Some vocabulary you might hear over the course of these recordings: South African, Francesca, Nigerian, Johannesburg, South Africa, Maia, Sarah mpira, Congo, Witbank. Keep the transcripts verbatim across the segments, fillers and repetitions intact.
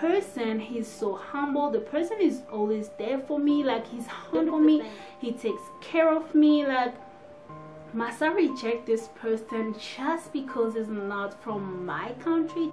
person, he's so humble. The person is always there for me, like he's humble me, he takes care of me. Like, must I reject this person just because it's not from my country?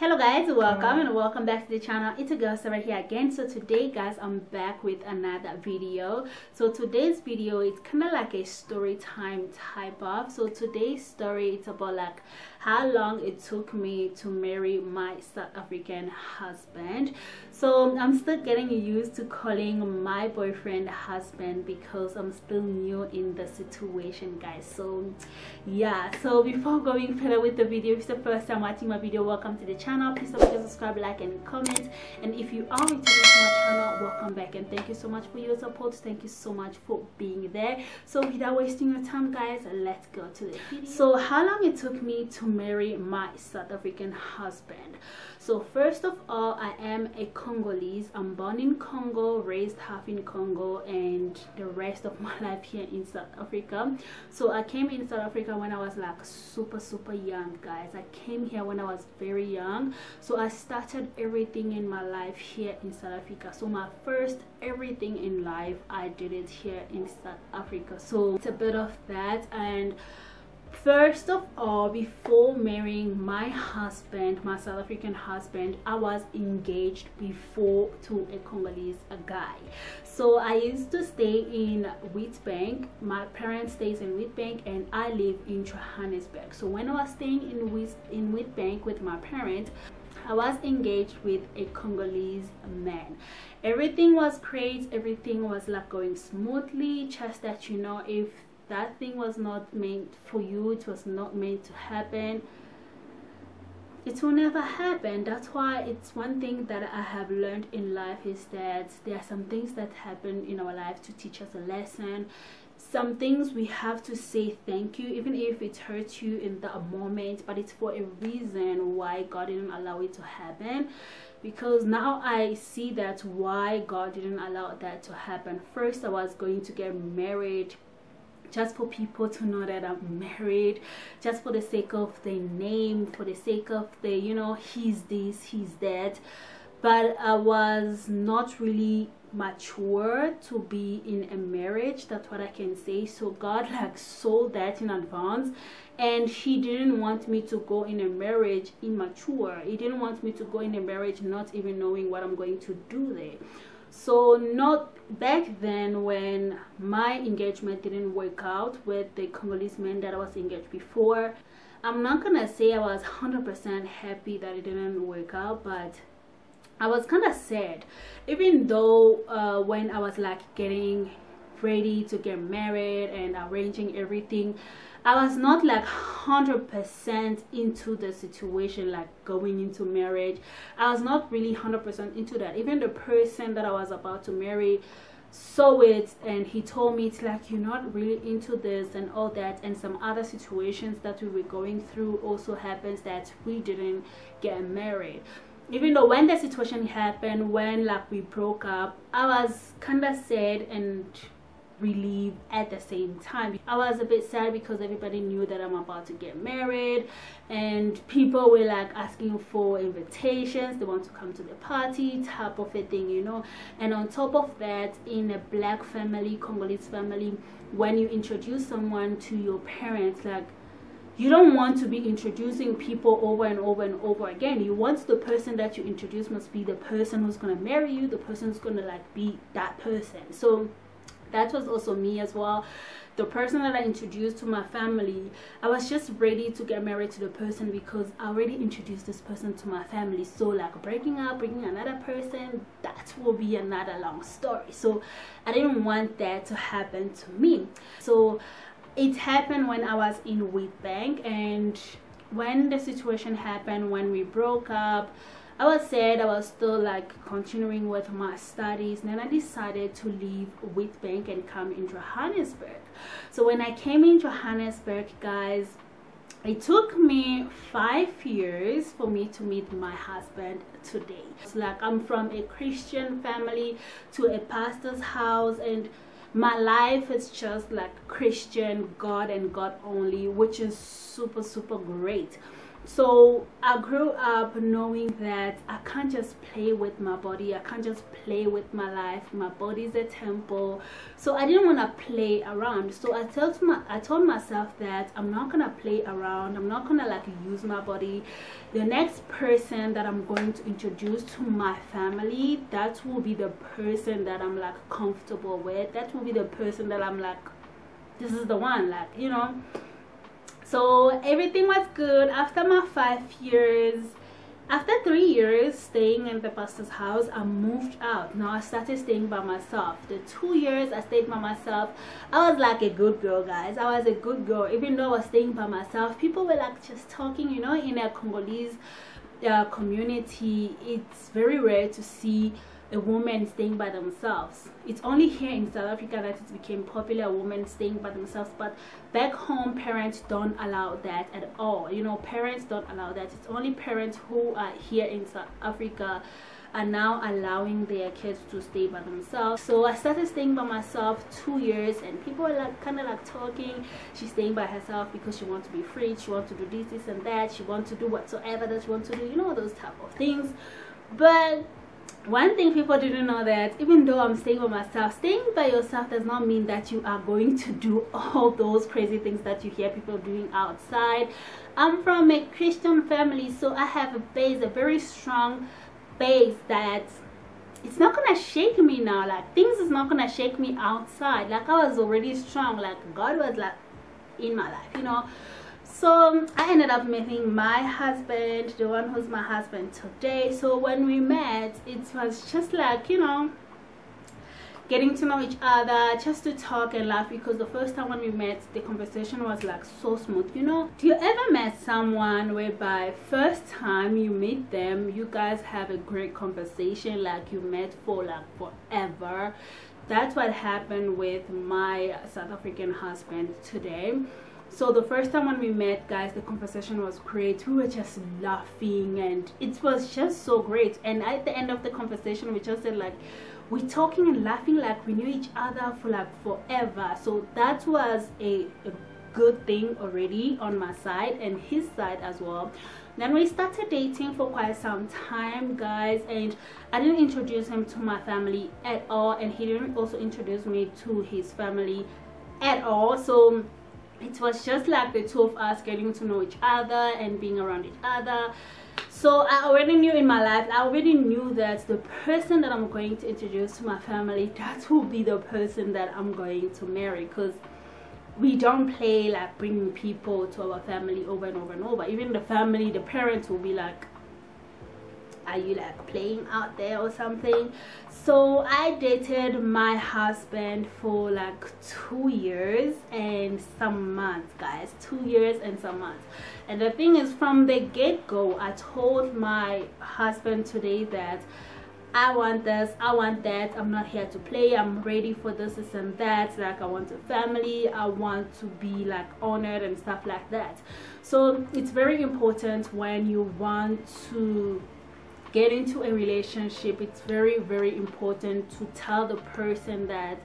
Hello guys, welcome and welcome back to the channel. It's a girl Sarah here again. So today guys, I'm back with another video. So today's video is kind of like a story time type of. So today's story is about like how long it took me to marry my South African husband. So I'm still getting used to calling my boyfriend husband because I'm still new in the situation guys. So yeah, so before going further with the video, if it's the first time watching my video, welcome to the channel. Please don't forget to subscribe, like and comment, and if you are returning to my channel, welcome back and thank you so much for your support. Thank you so much for being there. So without wasting your time guys, let's go to the video. So how long it took me to marry my South African husband. So first of all, I am a Congolese. I'm born in Congo, raised half in Congo, and the rest of my life here in South Africa. So I came in South Africa when I was like super super young guys. I came here when I was very young. So I started everything in my life here in South Africa. So my first everything in life, I did it here in South Africa. So it's a bit of that. And first of all, before marrying my husband, my South African husband, I was engaged before to a Congolese a guy. So I used to stay in Witbank. My parents stays in Witbank and I live in Johannesburg. So when I was staying in Wit in Witbank with my parents, I was engaged with a Congolese man. Everything was great, everything was like going smoothly, just that you know, if that thing was not meant for you, it was not meant to happen, it will never happen. That's why it's one thing that I have learned in life is that there are some things that happen in our life to teach us a lesson. Some things we have to say thank you, even if it hurts you in that moment, but it's for a reason why God didn't allow it to happen. Because now I see that why God didn't allow that to happen. First, I was going to get married just for people to know that I'm married, just for the sake of the name, for the sake of the, you know, he's this, he's that. But I was not really mature to be in a marriage, that's what I can say. So God like saw that in advance and he didn't want me to go in a marriage immature. He didn't want me to go in a marriage not even knowing what I'm going to do there. So not back then when my engagement didn't work out with the Congolese man that I was engaged before, I'm not gonna say I was one hundred percent happy that it didn't work out, but I was kind of sad. Even though uh, when I was like getting ready to get married and arranging everything, I was not like one hundred percent into the situation, like going into marriage. I was not really one hundred percent into that. Even the person that I was about to marry saw it and he told me, it's like, you're not really into this and all that. And some other situations that we were going through also happens that we didn't get married. Even though when the situation happened, when like we broke up, I was kind of sad and relieved at the same time. I was a bit sad because everybody knew that I'm about to get married and people were like asking for invitations, they want to come to the party type of a thing, you know. And on top of that, in a black family, Congolese family, when you introduce someone to your parents, like you don't want to be introducing people over and over and over again. You want the person that you introduce must be the person who's gonna marry you, the person who's gonna like be that person. So that was also me as well. The person that I introduced to my family, I was just ready to get married to the person because I already introduced this person to my family. So like breaking up, bringing another person, that will be another long story. So I didn't want that to happen to me. So it happened when I was in Witbank, and when the situation happened, when we broke up, I was sad. I was still like continuing with my studies. Then I decided to leave Witbank and come in Johannesburg. So when I came in Johannesburg, guys, it took me five years for me to meet my husband today. It's like I'm from a Christian family to a pastor's house, and My life is just like Christian, God and God only, which is super, super great. So I grew up knowing that I can't just play with my body. I can't just play with my life. My body's a temple. So I didn't want to play around. So I told my, I told myself that I'm not going to play around. I'm not going to like use my body. The next person that I'm going to introduce to my family, that will be the person that I'm like comfortable with. That will be the person that I'm like, this is the one, like, you know. So everything was good. After my five years, after three years staying in the pastor's house, I moved out. Now I started staying by myself. The two years I stayed by myself, I was like a good girl, guys. I was a good girl. Even though I was staying by myself, people were like just talking, you know. In a Congolese uh, community, it's very rare to see a woman staying by themselves. It's only here in South Africa that it became popular, women staying by themselves, but back home parents don't allow that at all, you know. Parents don't allow that. It's only parents who are here in South Africa are now allowing their kids to stay by themselves. So I started staying by myself two years, and people were like kind of like talking, she's staying by herself because she wants to be free, she wants to do this, this and that, she wants to do whatsoever that she wants to do, you know, those type of things. But one thing people didn't know, that even though I'm staying by myself, staying by yourself does not mean that you are going to do all those crazy things that you hear people doing outside. I'm from a Christian family, so I have a base, a very strong base, that it's not gonna shake me now. Like, things is not gonna shake me outside. Like, I was already strong. Like, God was like in my life, you know. So I ended up meeting my husband, the one who's my husband today. So when we met, it was just like, you know, getting to know each other, just to talk and laugh, because the first time when we met, the conversation was like so smooth, you know. Do you ever met someone whereby first time you meet them, you guys have a great conversation, like you met for like forever? That's what happened with my South African husband today. So the first time when we met, guys, the conversation was great. We were just laughing and it was just so great. And at the end of the conversation, we just said like, we're talking and laughing like we knew each other for like forever. So that was a, a good thing already on my side and his side as well. Then we started dating for quite some time, guys, and I didn't introduce him to my family at all, and he didn't also introduce me to his family at all. So it was just like the two of us getting to know each other and being around each other. So I already knew in my life, I already knew that the person that I'm going to introduce to my family, that will be the person that I'm going to marry, because we don't play like bringing people to our family over and over and over. Even the family, the parents will be like, are you like playing out there or something? So I dated my husband for like two years and some months, guys. Two years and some months. And the thing is, from the get-go, I told my husband today that I want this, I want that, I'm not here to play, I'm ready for this, this and that. Like, I want a family, I want to be like honored and stuff like that. So it's very important when you want to get into a relationship, it's very, very important to tell the person that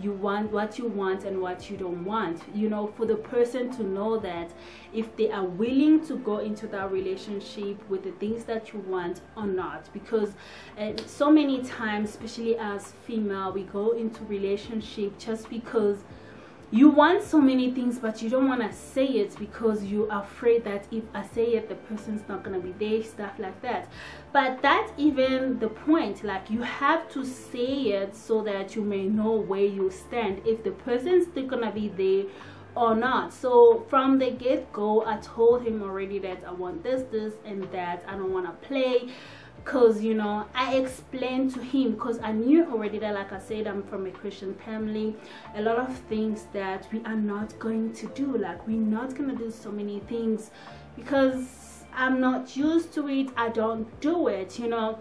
you want, what you want and what you don't want, you know, for the person to know that if they are willing to go into that relationship with the things that you want or not. Because uh, so many times, especially as female, we go into relationship just because you want so many things, but you don't want to say it because you're afraid that if I say it, the person's not going to be there, stuff like that. But that's even the point. Like, you have to say it so that you may know where you stand, if the person's still going to be there or not. So from the get-go, I told him already that I want this, this, and that. I don't want to play. Because, you know, I explained to him, because I knew already that, like I said, I'm from a Christian family. A lot of things that we are not going to do, like, we're not going to do so many things because I'm not used to it. I don't do it, you know.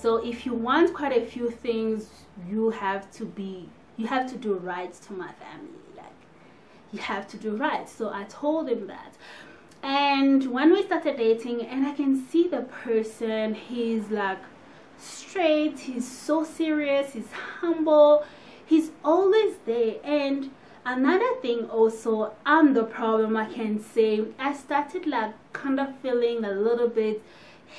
So if you want quite a few things, you have to be, you have to do right to my family. Like, you have to do right. So I told him that. And when we started dating, and I can see the person, he's like straight, he's so serious, he's humble, He's always there. And another thing also, I'm the problem, I can say. I started like kind of feeling a little bit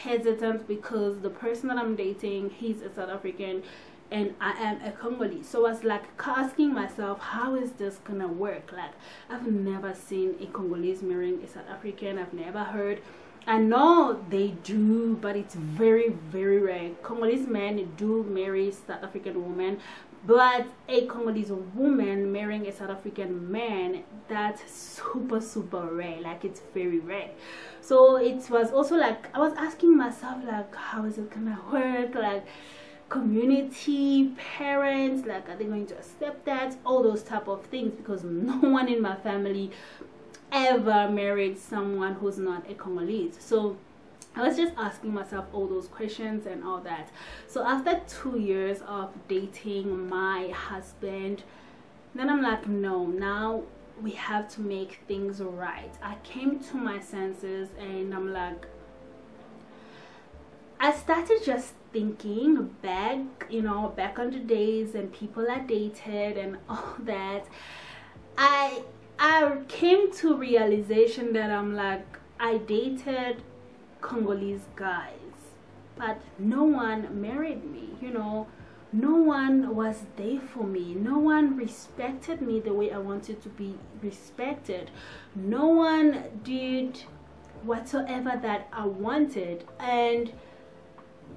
hesitant because the person that I'm dating, he's a South African and I am a Congolese. So I was like asking myself, how is this gonna work? Like, I've never seen a Congolese marrying a South African. I've never heard. I know they do, but it's very, very rare. Congolese men do marry South African women, but a Congolese woman marrying a South African man, that's super, super rare. Like, it's very rare. So it was also like, I was asking myself, like, how is it gonna work? Like, community, parents, like, are they going to accept that? All those type of things, because no one in my family ever married someone who's not a Congolese. So I was just asking myself all those questions and all that. So after two years of dating my husband, then I'm like, no, now we have to make things right. I came to my senses and I'm like, I started just thinking back, you know, back on the days and people I dated and all that. I I came to realization that I'm like, I dated Congolese guys, but no one married me, you know. No one was there for me. No one respected me the way I wanted to be respected. No one did whatsoever that I wanted. And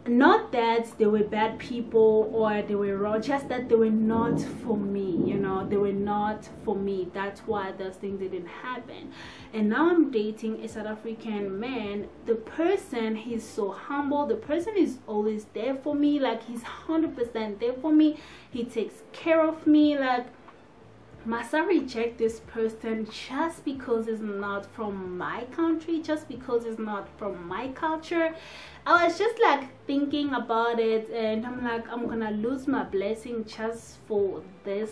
not that they were bad people or they were wrong, just that they were not for me, you know. They were not for me. That's why those things didn't happen. And now I'm dating a South African man. The person, he's so humble. The person is always there for me. Like, he's one hundred percent there for me. He takes care of me. Like, must I reject this person just because it's not from my country, just because it's not from my culture? I was just like thinking about it and I'm like, I'm gonna lose my blessing just for this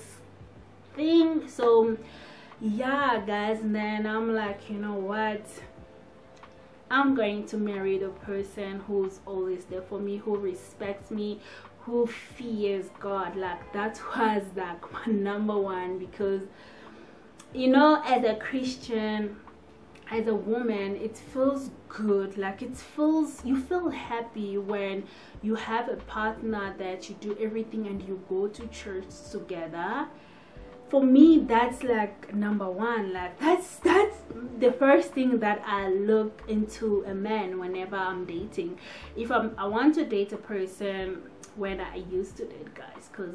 thing. So yeah, guys, and then I'm like, you know what? I'm going to marry the person who's always there for me, who respects me, who fears God. Like, that was like my number one, because, you know, as a Christian, as a woman, it feels good. Like, it feels, you feel happy when you have a partner that you do everything and you go to church together. For me, that's like number one. Like, that's that's the first thing that I look into a man whenever I'm dating. If I'm, I want to date a person when I used to date guys, because,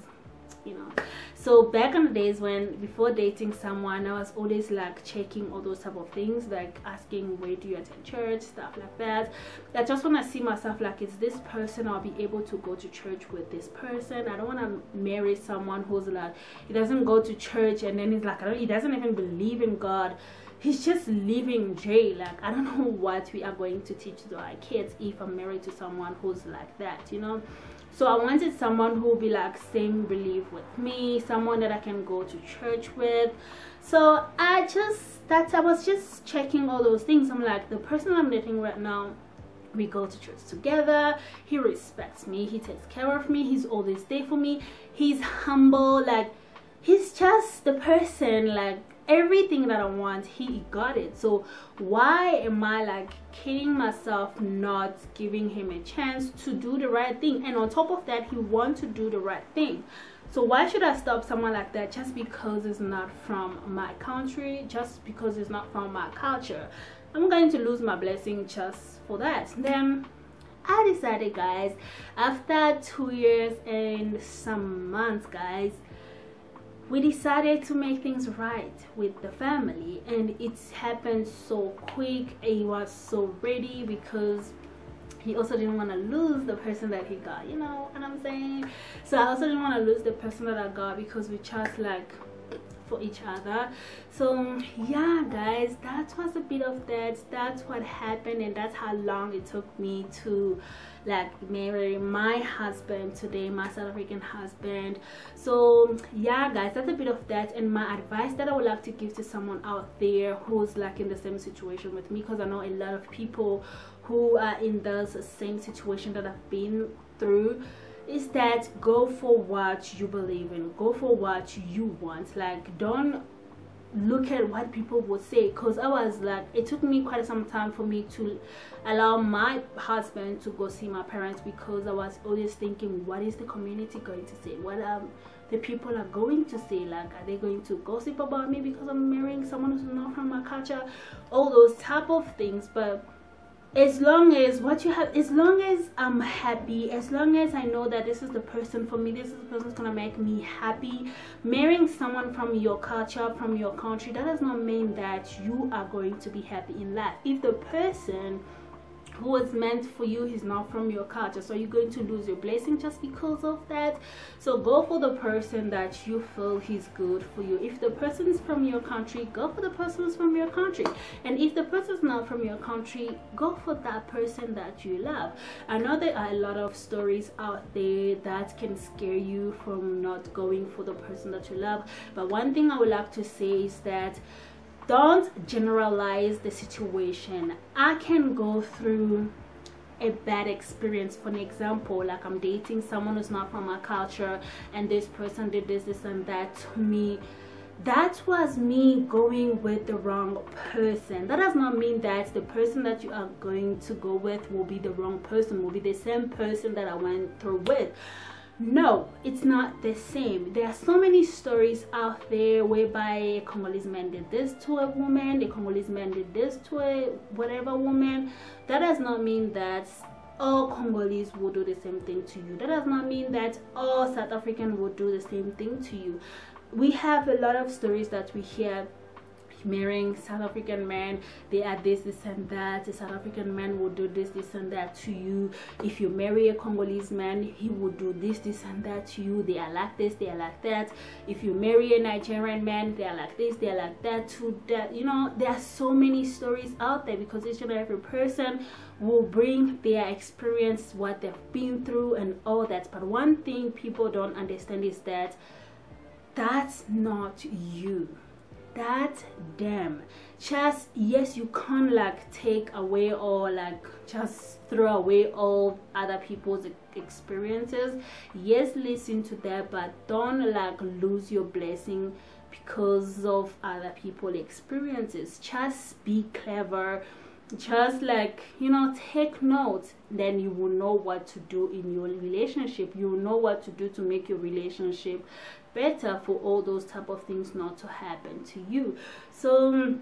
you know, so back in the days when, before dating someone, I was always like checking all those type of things, like asking, where do you attend church, stuff like that. I just want to see myself like, is this person, I'll be able to go to church with this person. I don't want to marry someone who's like, he doesn't go to church and then he's like, I don't, he doesn't even believe in God, he's just living jail. Like, I don't know what we are going to teach to our kids if I'm married to someone who's like that, you know. So I wanted someone who would be like same belief with me, someone that I can go to church with. So I just, that I was just checking all those things. I'm like, the person I'm dating right now, we go to church together, he respects me, he takes care of me, he's always there for me, he's humble, like, he's just the person, like, everything that I want, he got it. So why am I like kidding myself not giving him a chance to do the right thing? And on top of that, he wants to do the right thing. So why should I stop someone like that just because it's not from my country, just because it's not from my culture? I'm going to lose my blessing just for that. Then I decided, guys, after two years and some months, guys, we decided to make things right with the family, and it's happened so quick. He was so ready because he also didn't want to lose the person that he got, you know what I'm saying? So I also didn't want to lose the person that I got, because we just like for each other. So yeah, guys, that was a bit of that. That's what happened, and that's how long it took me to like marry my husband today, my South African husband. So yeah, guys, that's a bit of that. And my advice that I would like to give to someone out there who's like in the same situation with me, because I know a lot of people who are in the same situation that I've been through, is that go for what you believe in, go for what you want. Like, don't look at what people would say, because I was like, it took me quite some time for me to allow my husband to go see my parents, because I was always thinking, what is the community going to say? What um the people are going to say? Like, are they going to gossip about me because I'm marrying someone who's not from my culture? All those type of things. But as long as what you have, as long as I'm happy, as long as I know that this is the person for me, this is the person that's gonna make me happy, marrying someone from your culture, from your country, that does not mean that you are going to be happy in life. If the person who is meant for you is not from your culture, so you're going to lose your blessing just because of that. So go for the person that you feel is good for you. If the person's from your country, go for the person who's from your country. And if the person's not from your country, go for that person that you love. I know there are a lot of stories out there that can scare you from not going for the person that you love, but one thing I would like to say is that don't generalize the situation. I can go through a bad experience. For an example, like, I'm dating someone who's not from my culture, and this person did this, this, and that to me. That was me going with the wrong person. That does not mean that the person that you are going to go with will be the wrong person, will be the same person that I went through with. No, it's not the same. There are so many stories out there whereby a Congolese man did this to a woman, the Congolese man did this to a whatever woman. That does not mean that all Congolese will do the same thing to you. That does not mean that all South African will do the same thing to you. We have a lot of stories that we hear, marrying South African men, they are this, this, and that. A South African man will do this, this, and that to you. If you marry a Congolese man, he will do this, this, and that to you. They are like this, they are like that. If you marry a Nigerian man, they are like this, they are like that to that. You know, there are so many stories out there, because each and every person will bring their experience, what they've been through, and all that. But one thing people don't understand is that that's not you. That's them. Just, yes, you can't like take away or like just throw away all other people's experiences. Yes, listen to that, but don't like lose your blessing because of other people's experiences. Just be clever. Just like, you know, take notes. Then you will know what to do in your relationship. You will know what to do to make your relationship better, for all those type of things not to happen to you. So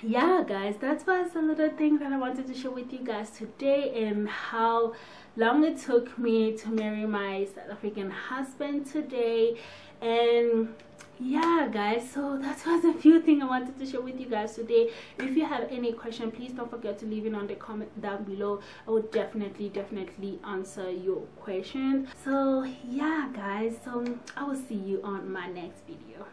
yeah, guys, that was a little thing that I wanted to share with you guys today, and how long it took me to marry my South African husband today. And yeah, guys, so that was a few things I wanted to share with you guys today. If you have any question, please don't forget to leave it on the comment down below. I will definitely definitely answer your question. So yeah, guys, so I will see you on my next video.